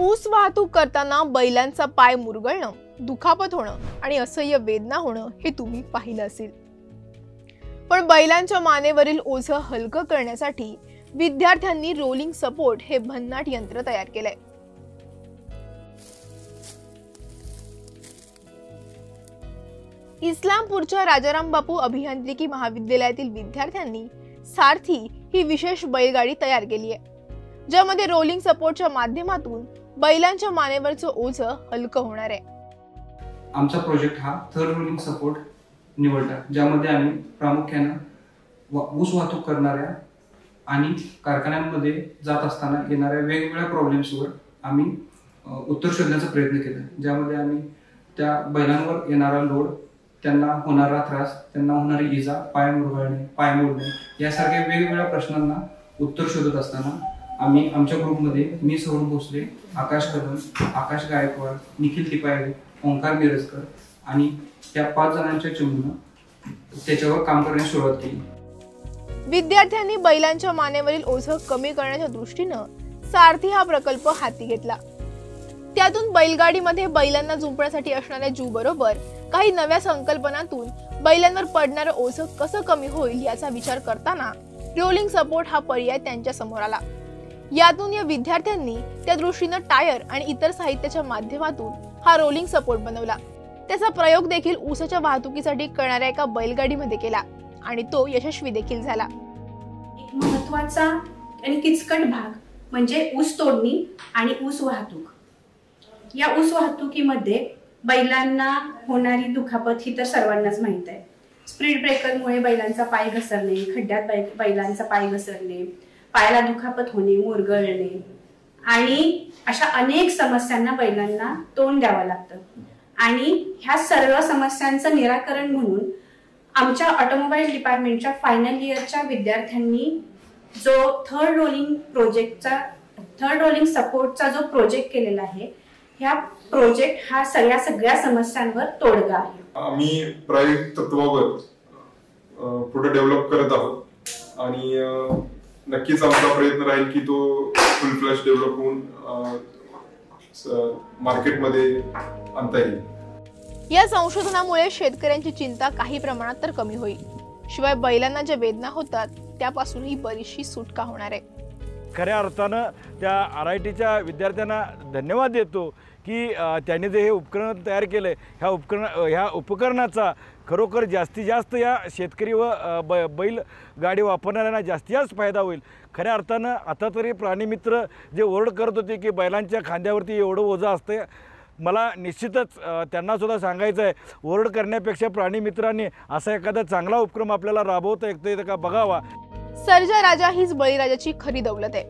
ऊस वाहतूक करताना बैलांचा पाय मुरगळणं, दुखापत होणं आणि असह्य वेदना होणं हे तुम्ही पाहिलं असेल। पण बैलांच्या मानेवरील ओझं हलकं करण्यासाठी विद्यार्थ्यांनी रोलिंग सपोर्ट हे भन्नाट यंत्र तयार केलंय। इस्लामपूरच्या राजाराम बापू अभियांत्रिकी महाविद्यालयातील विद्यार्थ्यांनी सारथी ही विशेष बैलगाडी तयार केली आहे, ज्यामध्ये रोलिंग सपोर्टच्या माध्यमातून बैलांच्या मानेवरचं ओझं हलकं होणार आहे। आमचा प्रोजेक्ट हा थर्ड रोलिंग सपोर्ट निवडला, ज्यामध्ये आम्ही प्रामुख्याने ऊस वाहतूक करणाऱ्या आणि कारखान्यांमध्ये जात असताना येणाऱ्या वेगवेगळ्या प्रॉब्लेम्सवर आम्ही उत्तर शोधण्याचा प्रयत्न केला, ज्यामध्ये आम्ही त्या बैलांवर येणारा लोड, त्यांना होणारा त्रास, त्यांना होणारी इजा, पाय मुरगळणे, पाय मोडणे यासारख्या वेगवेगळ्या प्रश्नांना उत्तर शोधत असताना आम्ही आमच्या ग्रुपमध्ये मी सौरभ भोसले, आकाश जाधव, आकाश गायकवाड, निखिल दिपायरे, ओंकार मिरजकर आणि त्या 5 जणांच्या चमूने त्याच्यावर काम करण्यास सुरुवात केली। विद्यार्थ्यांनी बैलांच्या मानेवरील ओझं कमी करण्याच्या दृष्टीनं सारथी हा प्रकल्प हाती घेतला। त्यातून बैलगाडीमध्ये बैलांना झुंपण्यासाठी असणाऱ्या जू बरोबर काही नव्या संकल्पनातून बैलांवर पडणारं ओझं कसं कमी होईल याचा विचार करताना रोलिंग सपोर्ट हा पर्याय त्यांच्या समोर आला। यातून या विद्यार्थ्यांनी त्या दृष्टीने टायर आणि इतर साहित्याच्या माध्यमातून हा रोलिंग सपोर्ट बनवला। त्याचा प्रयोग देखील ऊसाच्या वाहतुकीसाठी करणाऱ्या एका बैलगाडीमध्ये केला आणि तो यशस्वी देखील झाला। एक महत्त्वाचा आणि किचकट भाग म्हणजे ऊस तोडणी आणि ऊस वाहतूक। या ऊस वाहतुकीमध्ये बैलांना होणारी दुखापत ही तर सर्वांनाच माहित आहे। स्पीड ब्रेकरमुळे बैलांचा पाय घसरणे, खड्ड्यात बैलांचा पाय घसरणे, पायाला दुखापत होणे, मुरगळणे आणि अशा अनेक समस्यांना बैलांना तोंड द्यावं लागतं। आणि ह्या सर्व समस्यांचं निराकरण म्हणून आमच्या ऑटोमोबाईल डिपार्टमेंटच्या फायनल इयरच्या विद्यार्थ्यांनी जो थर्ड रोलिंग सपोर्टचा जो प्रोजेक्ट केलेला आहे, ह्या प्रोजेक्ट हा सगळ्या समस्यांवर तोडगा आहे। आम्ही प्रायोगिक तत्वावर पुढे डेव्हलप करत आहोत आणि नक्कीच आमचा प्रयत्न राहील की तो फुल फ्लॅश डेव्हलप होऊन मार्केटमध्ये आणता येईल। या संशोधनामुळे शेतकऱ्यांची चिंता काही प्रमाणात तर कमी होईल, शिवाय बैलांना ज्या वेदना होतात त्यापासूनही बरीचशी सुटका होणार आहे। खऱ्या अर्थानं त्या RIT च्या विद्यार्थ्यांना धन्यवाद देतो की त्यांनी जे हे उपकरण तयार केलं, ह्या उपकरणाचा खरोखर जास्तीत जास्त या शेतकरी व बैलगाडी वापरणाऱ्यांना जास्तीत जास्त फायदा होईल। खऱ्या अर्थानं आता तरी प्राणीमित्र जे ओरड करत होते की बैलांच्या खांद्यावरती एवढं ओझं असतं, मला निश्चितच त्यांनासुद्धा सांगायचं आहे, ओरड करण्यापेक्षा प्राणीमित्रांनी असा एखादा चांगला उपक्रम आपल्याला राबवता येतं का बघावा। सर्जा राजा हीच बळीराजाची खरी दौलत आहे,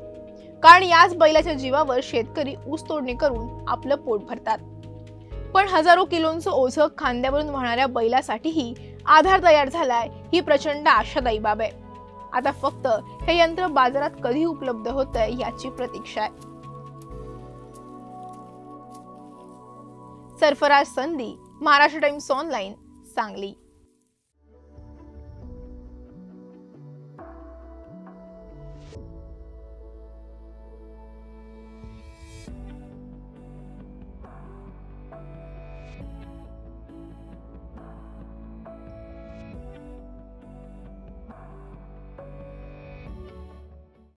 कारण याच बैलाच्या जीवावर शेतकरी ऊस तोडणी करून आपलं पोट भरतात। पण हजारो किलोंचं ओझं खांद्यावरून वाहणाऱ्या बैलासाठीही आधार तयार झालाय, ही प्रचंड आशादायी बाब आहे। आता फक्त हे यंत्र बाजारात कधी उपलब्ध होतंय याची प्रतीक्षा आहे। सरफराज संधी, महाराष्ट्र टाइम्स ऑनलाइन, सांगली।